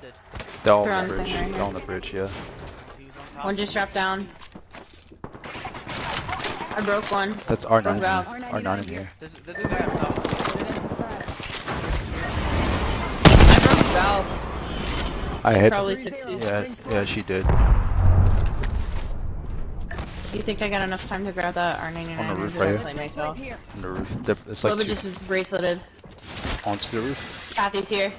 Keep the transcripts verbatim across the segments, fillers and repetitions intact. landed. They're all on the bridge. They're right on the bridge, yeah. One just dropped down. I broke one. That's R nine. R nine in here. There's, there's a guy up top. I broke Valve. I hit. Probably took two. Yeah, yeah, she did. You think I got enough time to grab that R ninety-nine? On the roof, right here. Myself. On the roof. It's like just braceleted. Onto the roof. Kathy's here.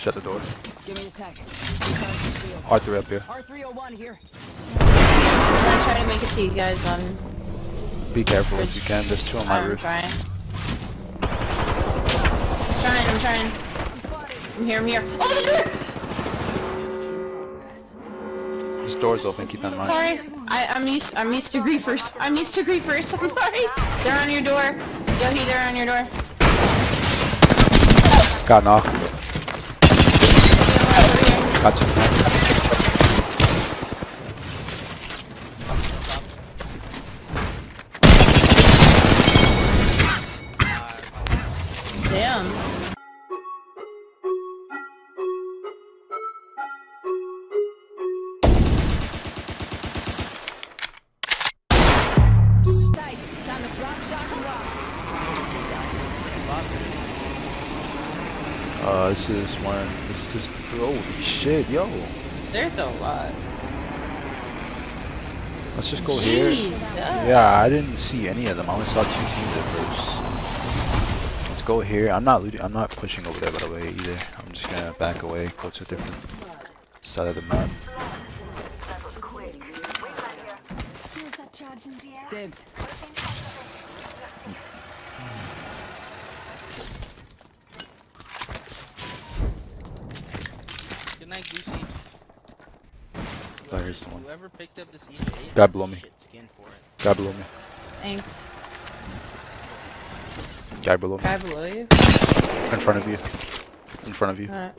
Shut the door. Give me a second. R three up here. R three oh one here. I'm gonna try to make it to you guys on... Be careful if you can, there's two on my I'm roof. Trying. I'm trying, I'm trying. I'm here, I'm here. Oh, the door! This door's open, keep that in mind. Sorry, I, I'm, used, I'm used to griefers. I'm used to griefers, I'm sorry. They're on your door. Yogi, they're on your door. Got knocked. Gotcha. Damn. Uh, this is one. This is just. Holy shit, yo! There's a lot. Let's just go Jesus. Here. Yeah, I didn't see any of them. I only saw two teams at first. Let's go here. I'm not looting. I'm not pushing over there, by the way, either. I'm just gonna back away, go to a different side of the map. That was quick. Here's that charge in the air. Dibs. Oh, here's the one. Whoever picked up this E V A, God blow me. God blow me. Thanks. Guy below me. Guy below you? In front of you. In front of you. Alright.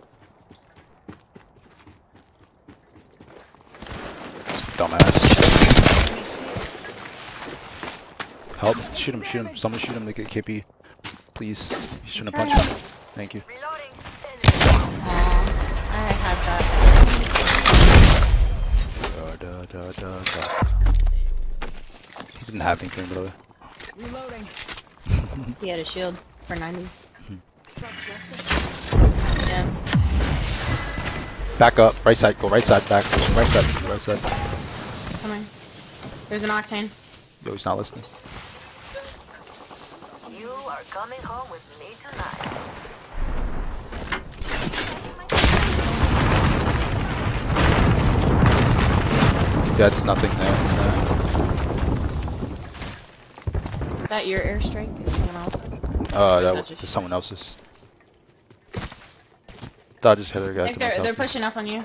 Dumbass. Help. Shoot him, shoot him. Someone shoot him to get K P. Please. You shouldn't have punched him. Thank you. Da, da, da, da. He didn't have anything, brother. Reloading. He had a shield for ninety. Hmm. Yeah. Back up, right side, go right side, back, right side, right side. Come on. There's an Octane. No, he's not listening. You are coming home with me tonight. That's nothing there. No. Is that your airstrike? Is someone else's? Uh, or that was just someone else's. I just hit her guys. They're, they're pushing up on you.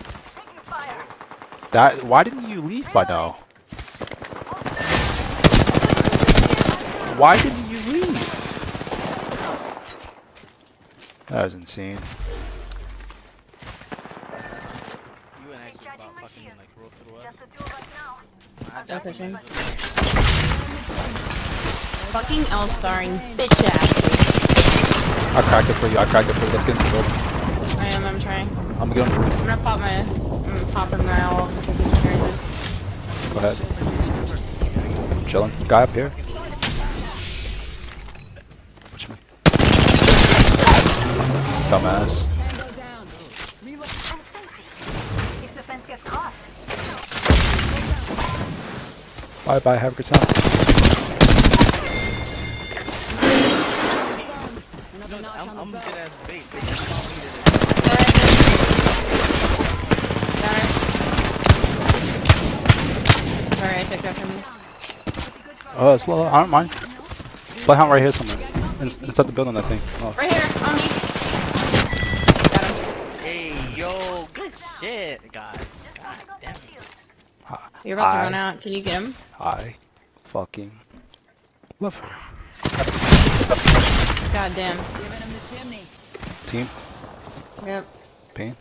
That. Why didn't you leave by now? Why didn't you leave? That was insane. Fucking L-starring bitch asses. I cracked it for you, I cracked it for you. Let's get in the building. I am, I'm trying. I'm gonna go. I'm gonna pop my. I'm gonna pop in my owl and take these screamers. Go ahead. I'm chilling. Guy up here. Watch me. Dumbass. Bye bye, have a good time. I'm, I'm good as bait. Sorry, I took that from you. Oh, it's well, I don't mind. Bloodhound right here somewhere. In, inside the building, I think. Oh. Right here, on me. Got him. Hey, yo, good shit, guys. God damn it. You're about I, to run out. Can you get him? I fucking love her. God damn. Giving him the chimney. Team? Yep. Pain?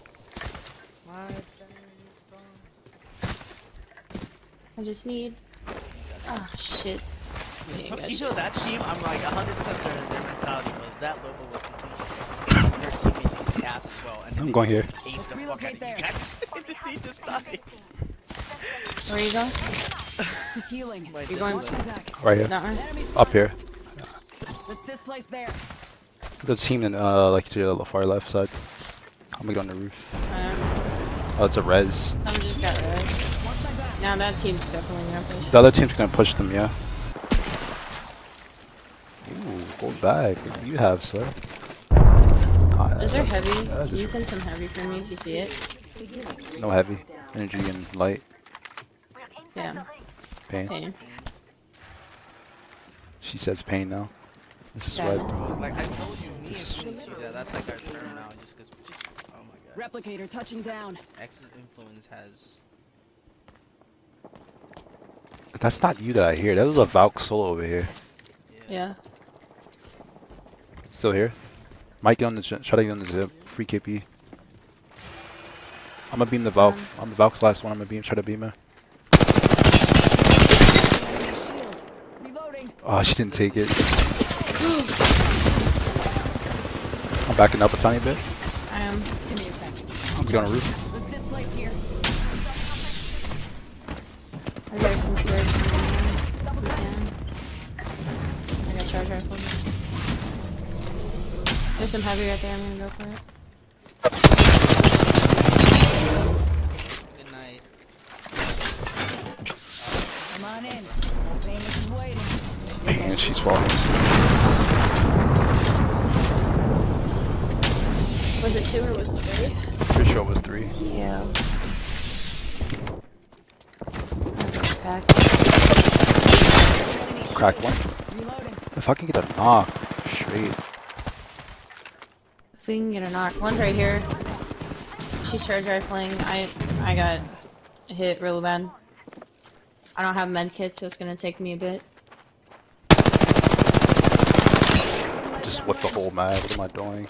I just need... Oh shit. You know that team? I'm like one hundred percent certain their mentality was that Lobo was continuing. I'm going here. Where are you going? Healing. You're going right here. That Up here. What's this place there? The team in uh like to the far left side. I'm gonna go on the roof. Uh, oh, it's a res. I'm just got res. Now that team's definitely gonna push. The other team's gonna push them, yeah. Ooh, hold back. What do you have, sir? Is there heavy? Can you pin some heavy for me if you see it? No heavy. Energy and light. Yeah. Pain. Pain. She says pain now. This is what. Like I told you, me and Shinji, that's like our turn now. Just because. Just, oh my god. Replicator touching down. X's influence has. That's not you that I hear. That was a Valk solo over here. Yeah. yeah. Still here. Mike on the shutting down the zip. Free K P. I'm gonna beam the Valk. Um, I'm the Valk's last one. I'm gonna beam. Try to beam her. Oh, she didn't take it. I'm backing up a tiny bit. I am. Um, give me a second. I'm going on a roof. What's this place here? I got some swords. I got charge rifle. There's some heavy right there. I'm gonna go for it. Good night. Come on in. Pain is waiting. Man, she's falling asleep. Was it two or was it three? Pretty sure it was three. Yeah. Crack. Crack one. Reloading. If I can get a knock, straight. If we can get a knock, one's right here. She's charge rifling. I I got hit really bad. I don't have med kits, so it's gonna take me a bit. With the whole map, what am I doing?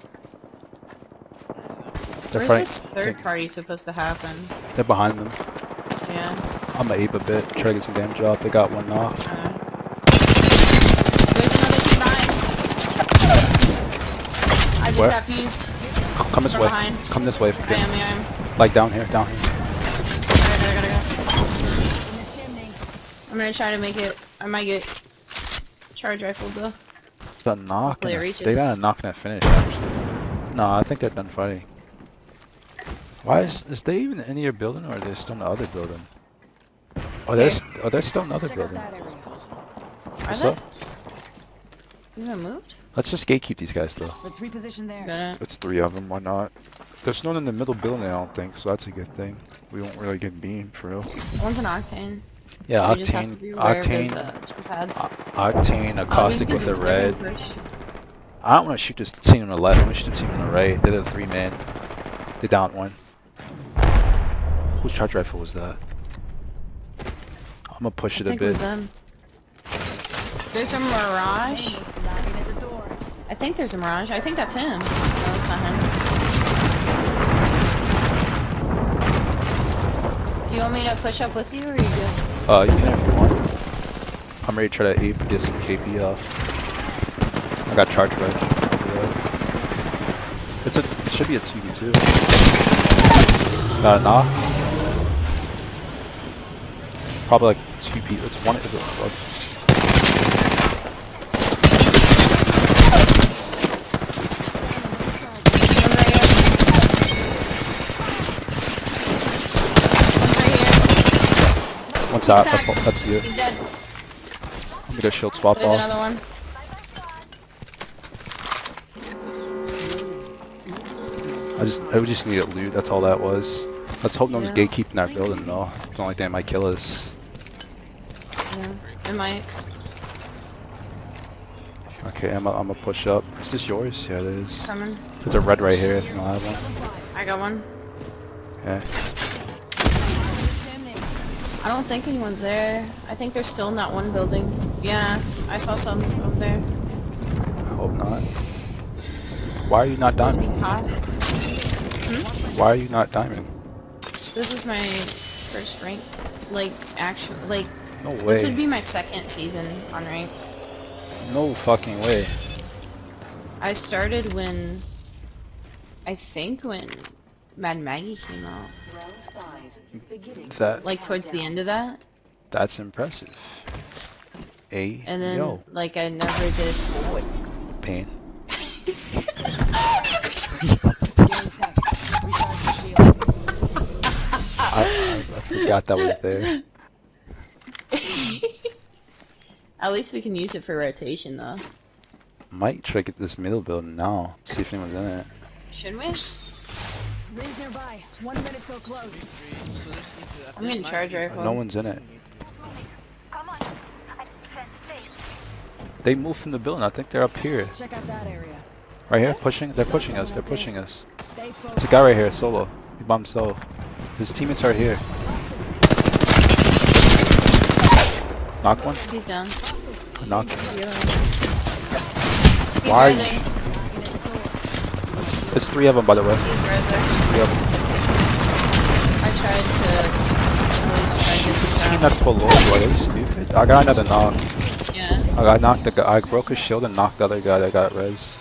Where's this third party supposed to happen? They're behind them. Yeah. I'm gonna ape a bit, try to get some damage off. They got one knock. Uh, There's another team behind! I just got fused. Come this way. Behind. Come this way. I am, I am. Like down here, down here. I gotta, I gotta go. I'm gonna try to make it. I might get charge rifled though. A knock and a, they got a knock and a finish actually. No, I think they're done fighting. Why is, is they even in your building or are they still in the other building? Oh, they're, oh, they're still in the other building. What's up? Is it moved? Let's just gatekeep these guys though. Let's reposition there. It's three of them, why not? There's no one in the middle building, I don't think, so that's a good thing. We won't really get beamed for real. One's an Octane. Yeah, so Octane, Octane, uh, Octane, Acoustic with the red. I don't want to shoot this team on the left, I want to shoot the team on the right. They're the three man. They downed one. Whose charge rifle was that? I'm gonna push it a bit. There's a Mirage. I think there's a Mirage. I think that's him. No, it's not him. Do you want me to push up with you or are you good? Uh, you can if you want. I'm ready to try to ape and get some K P off. I got charge right. It's a, it should be a two v two. Got a knock. Probably like two p. It's one. It's That, that's, all, that's you. He's dead. I'm gonna go shield swap off. There's another one. I just, I just needed loot. That's all that was. Let's hope yeah. no one's gatekeeping that building though. It's not like they might kill us. Yeah, it might. Okay, I'm gonna push up. Is this yours? Yeah, it is. Coming. There's a red right here. If you don't have one. I got one. Okay. I don't think anyone's there. I think they're still in that one building. Yeah, I saw some over there. I hope not. Why are you not diamond? Hmm? Why are you not diamond? This is my first rank. Like, actually, like... No way. This would be my second season on rank. No fucking way. I started when... I think when Mad Maggie came out. That, like towards the end of that? That's impressive. A and then yo. Like I never did pain. I, I forgot that was there. At least we can use it for rotation though. Might try to get this middle building now. See if anyone's in it. Should we? Raise nearby. One minute till close. I'm gonna charge rifle. No one's in it. Come on. I defense placed. They moved from the building. I think they're up here. Let's check out that area. Right here, pushing. They're pushing us. They're pushing us. It's a guy right here, solo. He by himself. His teammates are here. Knock one. He's down. Knock one. Why? There's three of them, by the way. He's right there. Yep. I tried to always try to get to that. You're not full over, are you stupid? I got another knock. Yeah. I got knocked the guy. I broke his shield and knocked the other guy that got res.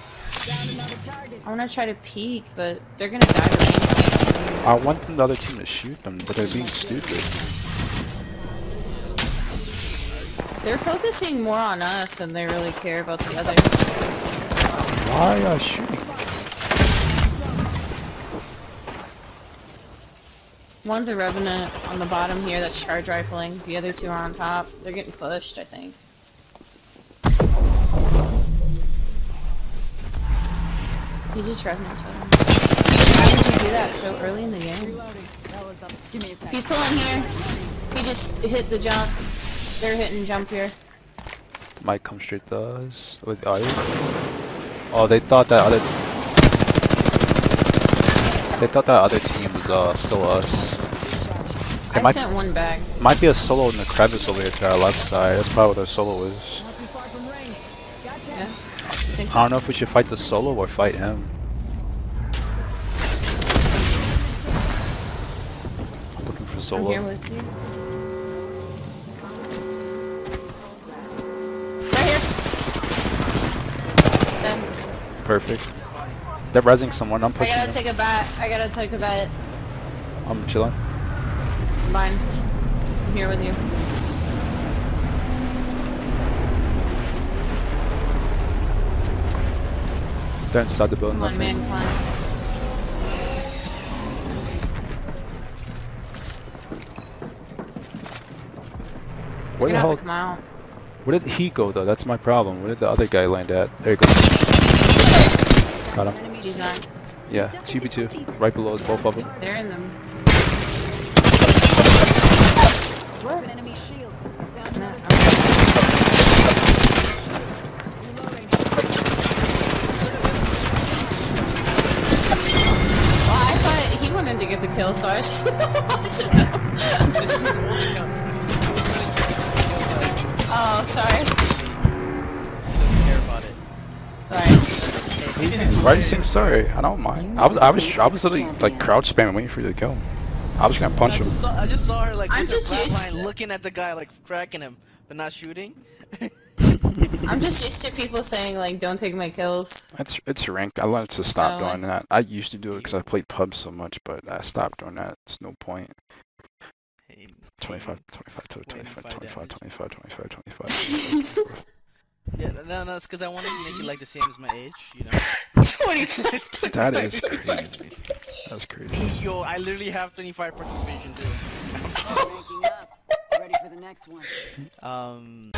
I wanna try to peek, but they're gonna die right now. I want the other team to shoot them, but they're being stupid. They're focusing more on us than they really care about the other. Why are you shooting? One's a revenant on the bottom here that's charge rifling. The other two are on top. They're getting pushed, I think. You just revenant totem. Why did you do that so early in the game? He's pulling here. He just hit the jump. They're hitting jump here. Might come straight to us with iron. Oh, they thought that other. They thought that other team was uh, still us. It I might, sent one back. Might be a solo in the crevice over here to our left side. That's probably where their solo is. Yeah, I, think so. I don't know if we should fight the solo or fight him. I'm looking for solo. I'm here with you. Right here. Done. Perfect. They're rezzing someone, I'm pushing I gotta them. Take a bat, I gotta take a bat. I'm chilling. Mine. I'm here with you. They're inside the building. Come on, man, come on. Where the hell? Come out. Where did he go though? That's my problem. Where did the other guy land at? There you go. Got him. He's on. Yeah, two v two. Right below us, both of them. They're in them. What? Well, I thought he wanted to get the kill, so I was just watching him. Oh, sorry. Doesn't care about it. Sorry. Why are you saying sorry? I don't mind. I was, I was, I was literally like crouch spamming, waiting for you to kill him. I was gonna punch I him. Saw, I just saw her like I'm just used to... looking at the guy, like cracking him, but not shooting. I'm just used to people saying like, "Don't take my kills." It's it's rank. I learned to stop oh. doing that. I used to do it because I played P U B G so much, but I stopped doing that. It's no point. twenty-five, twenty-five, twenty-five, twenty-five, twenty-five, twenty-five, twenty-five. Yeah, no, no, it's because I wanted to make it like the same as my age, you know? twenty-five, twenty-five, that is crazy. That's crazy. Yo, I literally have twenty-five participation too. Making up. Ready for the next one. Um...